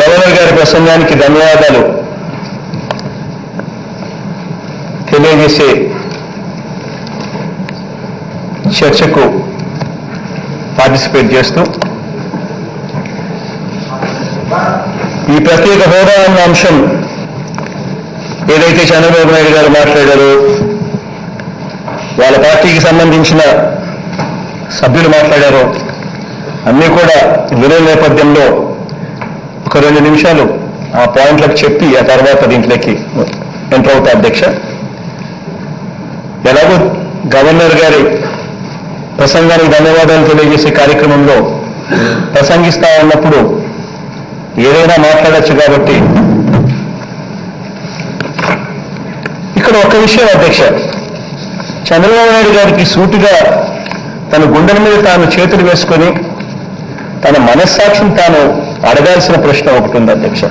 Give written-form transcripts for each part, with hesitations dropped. Governor గారి ప్రసంగానికి ధన్యవాదాలు తెలియజేసే చర్చకు పార్టిసిపేట్ చేస్తూ ఈ ప్రత్యేక హోదా అన్న అంశం ఏదైతే చంద్రబాబు నాయుడు గారు మాట్లాడారో వాళ్ళ పార్టీకి సంబంధించిన సభ్యులు మాట్లాడారో అన్నీ కూడా వినే నేపథ్యంలో ఒక 2 నిమిషాలు ఆ పాయింట్లకు చెప్పి ఆ తర్వాత దీంట్లోకి ఎంటర్ అవుతా అధ్యక్ష. ఎలాగో గవర్నర్ గారి ప్రసంగానికి ధన్యవాదాలు తెలియజేసే కార్యక్రమంలో ప్రసంగిస్తా ఉన్నప్పుడు ఏదైనా మాట్లాడచ్చు కాబట్టి ఇక్కడ ఒక విషయం అధ్యక్ష, చంద్రబాబు నాయుడు గారికి సూటిగా తన గుండెల మీద తాను చేతులు వేసుకొని తన మనస్సాక్షిని తాను అడగాల్సిన ప్రశ్న ఒకటి ఉంది అధ్యక్ష.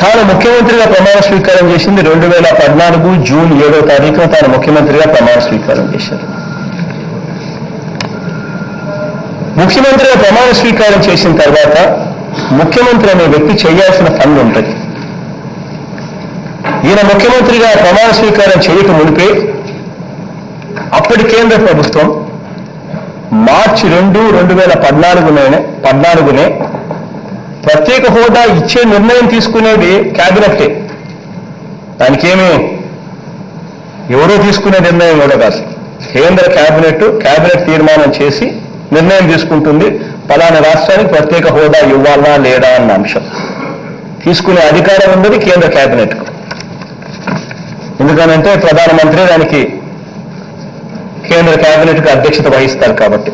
తాను ముఖ్యమంత్రిగా ప్రమాణ స్వీకారం చేసింది 2014 జూన్ 7వ తారీఖున తాను ముఖ్యమంత్రిగా ప్రమాణ స్వీకారం చేశారు. ముఖ్యమంత్రిగా ప్రమాణ స్వీకారం చేసిన తర్వాత ముఖ్యమంత్రి అనే వ్యక్తి చేయాల్సిన పనులు ఉంటుంది. ఈయన ముఖ్యమంత్రిగా ప్రమాణ స్వీకారం చేయక మునిపే అప్పటి కేంద్ర ప్రభుత్వం మార్చి 2, 2014నే ప్రత్యేక హోదా ఇచ్చే నిర్ణయం తీసుకునేది కేబినెట్టే, దానికేమీ ఎవరో తీసుకునే నిర్ణయం కూడా కాదు. కేంద్ర కేబినెట్ తీర్మానం చేసి నిర్ణయం తీసుకుంటుంది పలానా రాష్ట్రానికి ప్రత్యేక హోదా ఇవ్వాలా లేడా అన్న అంశం. తీసుకునే అధికారం ఉన్నది కేంద్ర కేబినెట్కు. ఎందుకనంటే ప్రధానమంత్రి దానికి కేంద్ర కేబినెట్కు అధ్యక్షత వహిస్తారు కాబట్టి.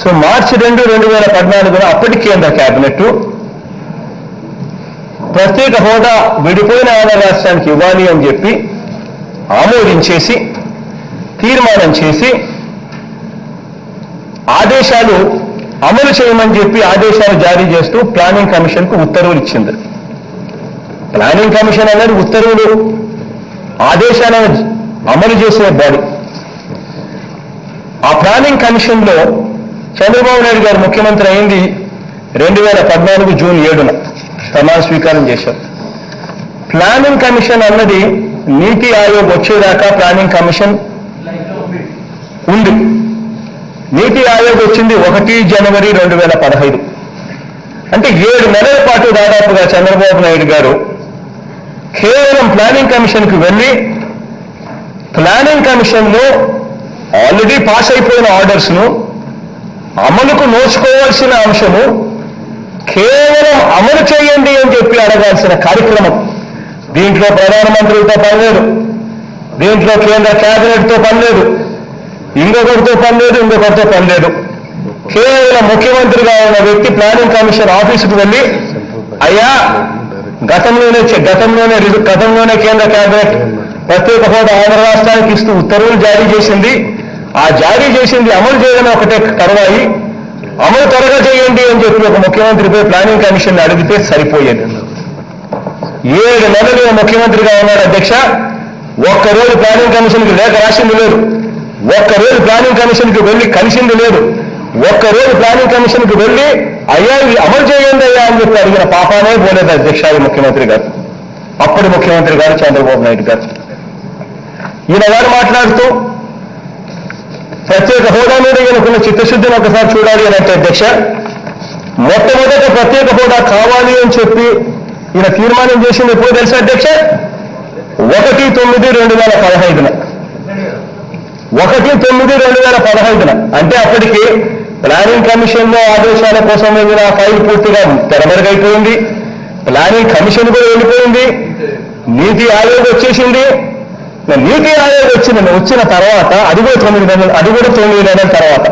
సో మార్చి 2, 2014 అప్పటి కేంద్ర కేబినెట్ ప్రత్యేక హోదా విడిపోయిన ఆంధ్ర రాష్ట్రానికి ఇవ్వాలి అని చెప్పి ఆమోదించేసి తీర్మానం చేసి ఆదేశాలు అమలు చేయమని చెప్పి ఆదేశాలు జారీ చేస్తూ ప్లానింగ్ కమిషన్కు ఉత్తర్వులు ఇచ్చింది. ప్లానింగ్ కమిషన్ అనేది ఉత్తర్వులు ఆదేశాలను అమలు చేసే బాడీ. ఆ ప్లానింగ్ కమిషన్లో చంద్రబాబు నాయుడు గారు ముఖ్యమంత్రి అయింది 2014 జూన్ 7న ప్రమాణ స్వీకారం చేశారు. ప్లానింగ్ కమిషన్ అన్నది నీతి ఆయోగ్ వచ్చేదాకా ప్లానింగ్ కమిషన్ ఉంది. నీతి ఆయోగ్ వచ్చింది 1 జనవరి 2015. అంటే 7 నెలల పాటు దాదాపుగా చంద్రబాబు నాయుడు గారు కేవలం ప్లానింగ్ కమిషన్కి వెళ్ళి ప్లానింగ్ కమిషన్లో ఆల్రెడీ పాస్ అయిపోయిన ఆర్డర్స్ను, అమలుకు నోచుకోవాల్సిన అంశము కేవలం అమలు చేయండి అని చెప్పి అడగాల్సిన కార్యక్రమం. దీంట్లో ప్రధానమంత్రితో పనిలేదు, దీంట్లో కేంద్ర కేబినెట్తో పనిలేదు, ఇంకొకరితో పనిలేదు, ఇంకొకరితో పనిలేదు. కేవలం ముఖ్యమంత్రిగా ఉన్న వ్యక్తి ప్లానింగ్ కమిషన్ ఆఫీసుకు వెళ్ళి అయ్యా గతంలోనే కేంద్ర కేబినెట్ ప్రత్యేక హోదా ఆంధ్ర రాష్ట్రానికి ఇస్తూ ఉత్తర్వులు జారీ చేసింది, ఆ జారీ చేసింది అమలు చేయడం ఒకటే తరువాయి, అమలు త్వరగా చేయండి అని చెప్పి ఒక ముఖ్యమంత్రిపై ప్లానింగ్ కమిషన్ అడిగితే సరిపోయేది. 7 నెలలు ముఖ్యమంత్రిగా ఉన్నాడు అధ్యక్ష. ఒక్కరోజు ప్లానింగ్ కమిషన్కి లేఖ రాసింది లేదు, ఒక్కరోజు ప్లానింగ్ కమిషన్కి వెళ్ళి కలిసింది లేదు, ఒక్కరోజు ప్లానింగ్ కమిషన్కి వెళ్ళి అయ్యా ఇవి అమలు చేయండి అయ్యా అని చెప్పి అడిగిన పాపానే పోలేదు అధ్యక్ష ఈ ముఖ్యమంత్రి గారు, అప్పటి ముఖ్యమంత్రి గారు చంద్రబాబు నాయుడు గారు. ఈయన గారు మాట్లాడుతూ ప్రత్యేక హోదా మీద ఈయనకున్న చిత్తశుద్ధిని ఒకసారి చూడాలి అని అంటే అధ్యక్ష, మొట్టమొదట ప్రత్యేక హోదా కావాలి అని చెప్పి ఈయన తీర్మానం చేసింది ఎప్పుడు తెలుసా అధ్యక్ష? 1/9, 2015న. 1/9, 2015న అంటే అప్పటికి ప్లానింగ్ కమిషన్లో ఆదేశాల కోసం వెళ్ళిన ఆ ఫైల్ పూర్తిగా తెరమరుగైపోయింది, ప్లానింగ్ కమిషన్ కూడా వెళ్ళిపోయింది, నీతి ఆయోగ్ వచ్చేసింది. నీతి ఆయోగ్ వచ్చిన తర్వాత అది కూడా 9 నెలల తర్వాత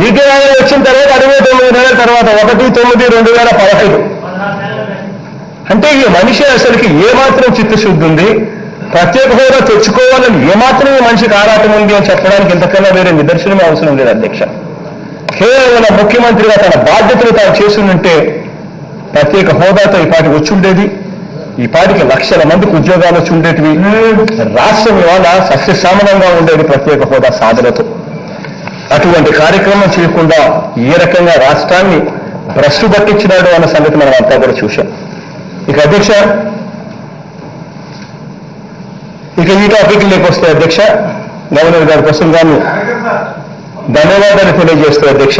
నీతి ఆయోగ్ వచ్చిన తర్వాత అది కూడా 9 నెలల తర్వాత 1/9, 2015. అంటే ఈ మనిషి అసలుకి ఏమాత్రం చిత్తశుద్ధి ఉంది, ప్రత్యేక హోదా తెచ్చుకోవాలని ఏమాత్రం ఈ మనిషికి ఆరాటం ఉంది అని చెప్పడానికి ఇంతకన్నా వేరే నిదర్శనం అవసరం లేదు అధ్యక్ష. కేవలం ముఖ్యమంత్రిగా తన బాధ్యతలు తాను చేస్తుంటే ప్రత్యేక హోదాతో ఈ పాటికి వచ్చుండేది, ఈ పాటికి 1,00,000 మందికి ఉద్యోగాలు వచ్చి ఉండేటివి, రాష్ట్రం ఇవాళ సస్యశ్యామలంగా ఉండేది ప్రత్యేక హోదా సాధనతో. అటువంటి కార్యక్రమం చేయకుండా ఏ రకంగా రాష్ట్రాన్ని భ్రష్టు పట్టించినాడు అన్న సంగతి మనం అంతా కూడా చూశాం. ఇక అధ్యక్ష, ఇక ఈ టాపిక్ లేకొస్తే అధ్యక్ష, గవర్నర్ గారి కోసం గాను ధన్యవాదాలు తెలియజేస్తూ అధ్యక్ష,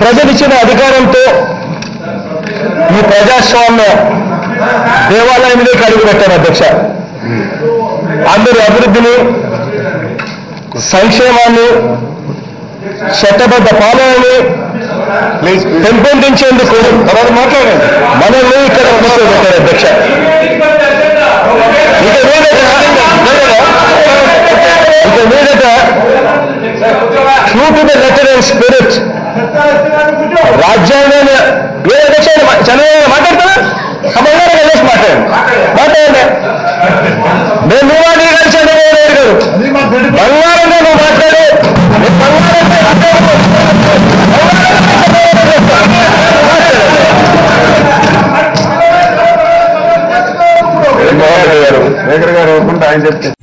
ప్రజలిచ్చిన అధికారంతో ఈ ప్రజాస్వామ్య దేవాలయంలో అడుగు పెట్టారు అధ్యక్ష. అందరి అభివృద్ధిని, సంక్షేమాన్ని, చట్టబద్ధ పాలనని పెంపొందించేందుకు మనల్ని ఇక్కడ పెట్టారు అధ్యక్ష. ఇక మీదట true to the letter and spirit రాజ్యాంగాన్ని చంద్రబాబు మాట్లాడతారా? కలిసి మాట్లాడండి. నేను నువ్వు గారు, చంద్రబాబు నాయుడు గారు బంగారంగా నువ్వు మాట్లాడే బంగారు గారు ఆయన చెప్తారు.